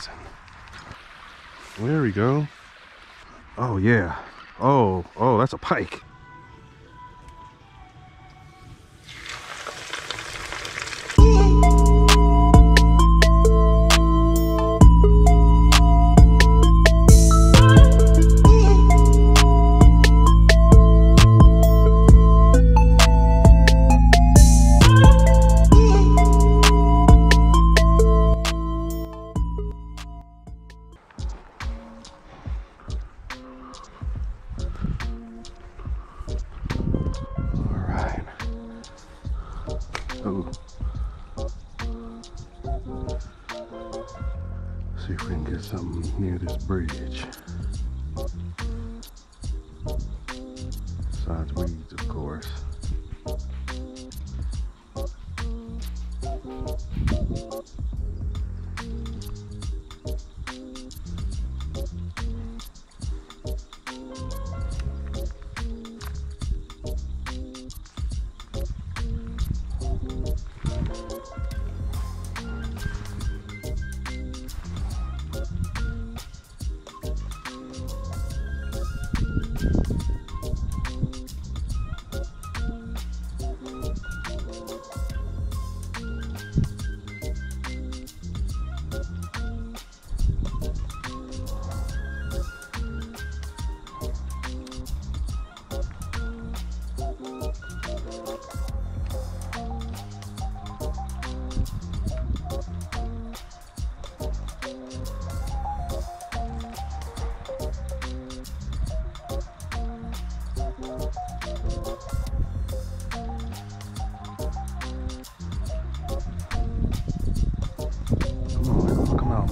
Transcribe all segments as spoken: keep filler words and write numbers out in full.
something. There we go. Oh yeah. Oh, oh, that's a pike. See if we can get something near this bridge. Besides weeds, of course.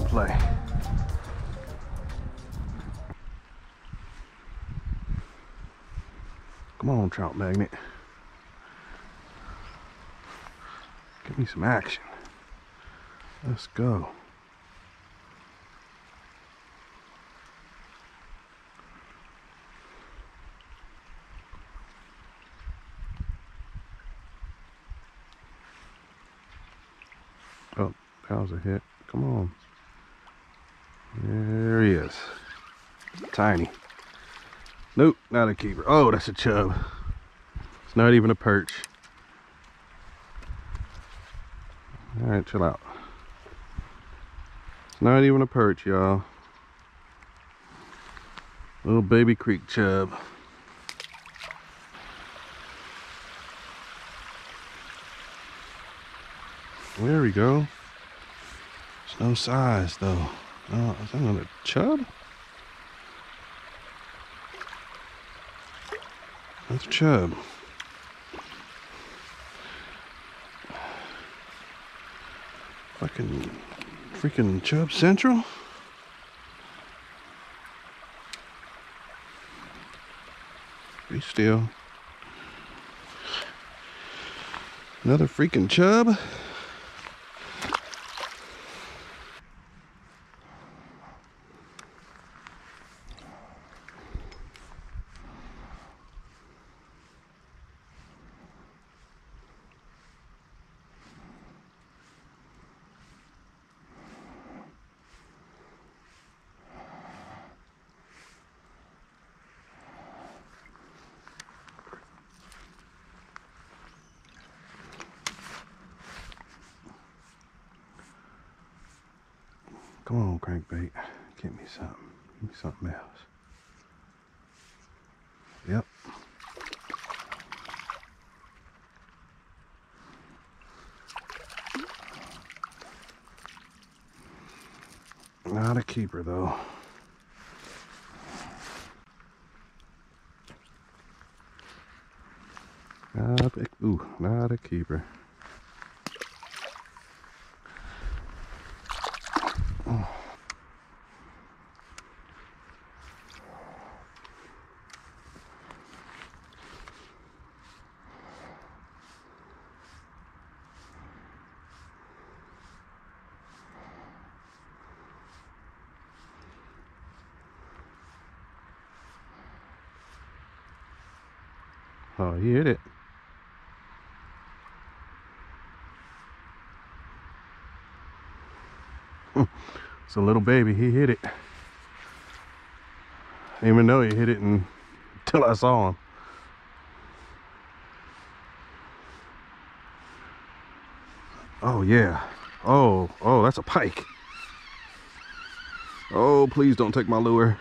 Play. Come on, Trout Magnet. Give me some action. Let's go. Oh, that was a hit. Come on. There he is. Tiny. Nope, not a keeper. Oh, that's a chub. It's not even a perch. Alright, chill out. It's not even a perch, y'all. Little baby creek chub. There we go. It's no size, though. Oh, is that another chub? That's a chub. Fucking freaking Chub Central? Be still. Another freaking chub? Come on, crankbait. Give me something. Give me something else. Yep. Not a keeper, though. Not a, ooh, not a keeper. Oh, he hit it. It's a little baby. He hit it. I didn't even know he hit it until I saw him. Oh, yeah. Oh, oh, that's a pike. Oh, please don't take my lure.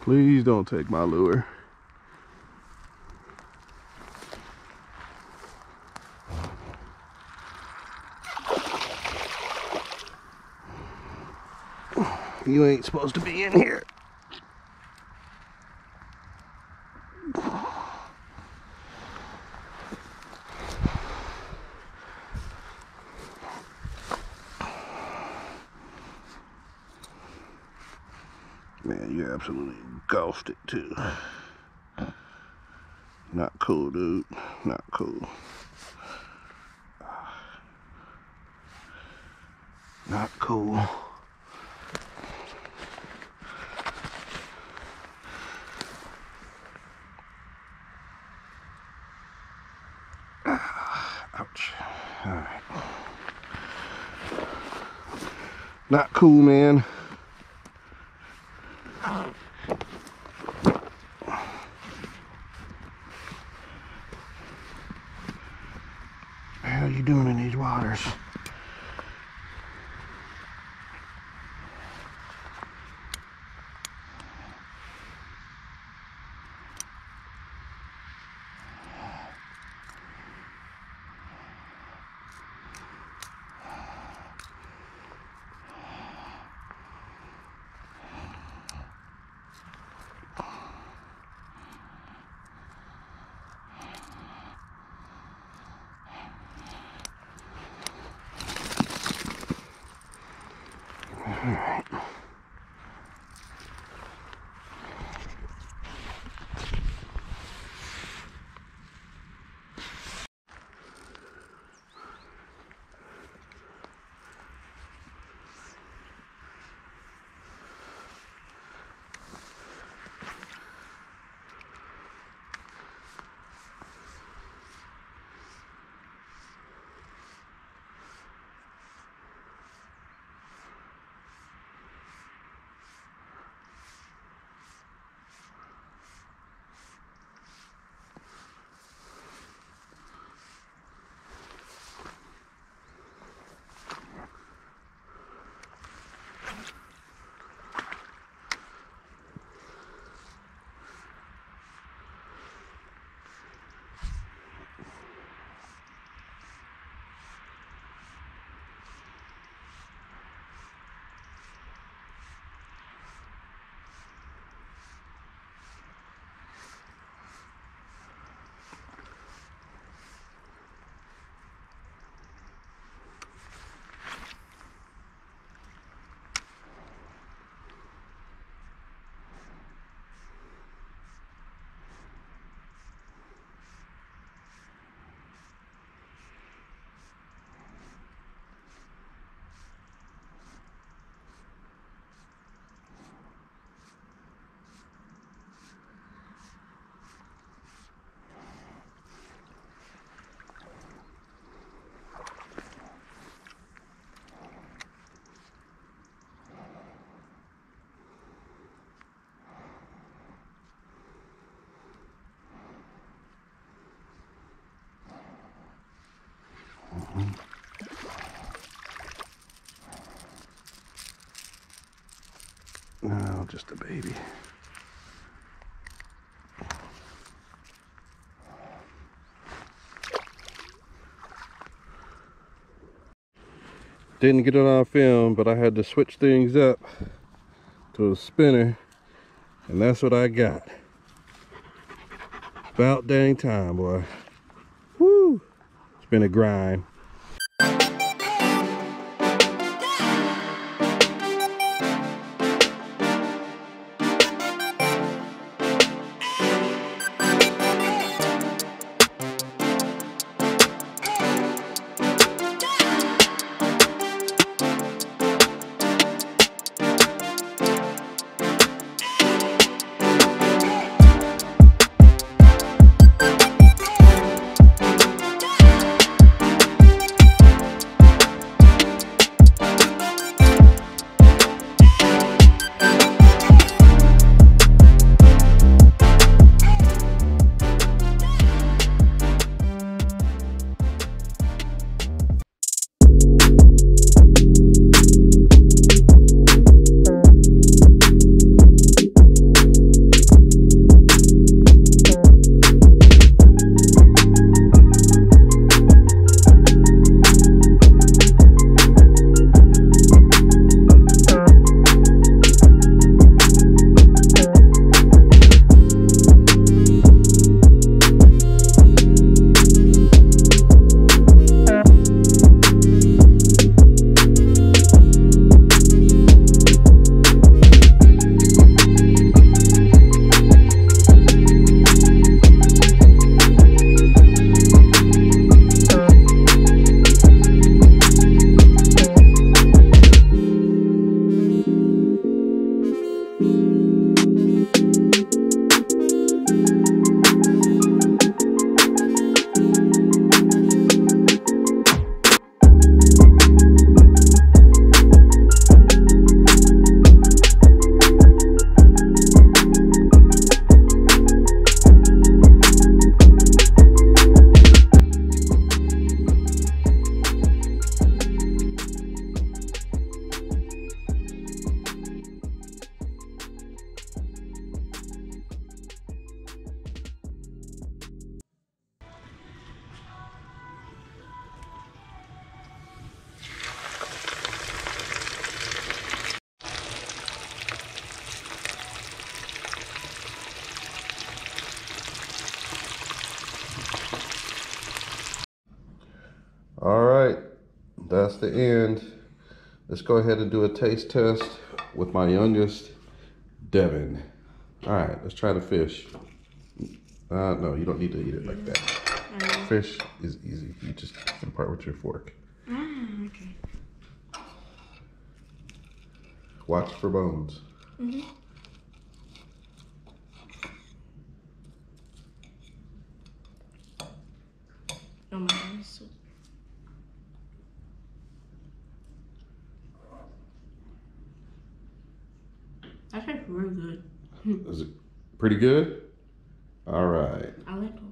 Please don't take my lure. You ain't supposed to be in here. Man, you're absolutely engulfed it too. Not cool, dude. Not cool. Not cool. Ouch. All right. Not cool, man. How you doing in these waters? All right. No, just a baby. Didn't get it on film, but I had to switch things up to a spinner, and that's what I got. About dang time, boy. Woo! It's been a grind. that's the end. Let's go ahead and do a taste test with my youngest, Devin. All right, let's try the fish. Uh, no, you don't need to eat it like that. Uh, fish is easy. You just cut it apart with your fork. Ah, okay. Watch for bones. Mm-hmm. Oh my goodness. That tastes really good. Is it pretty good? All right. I like it.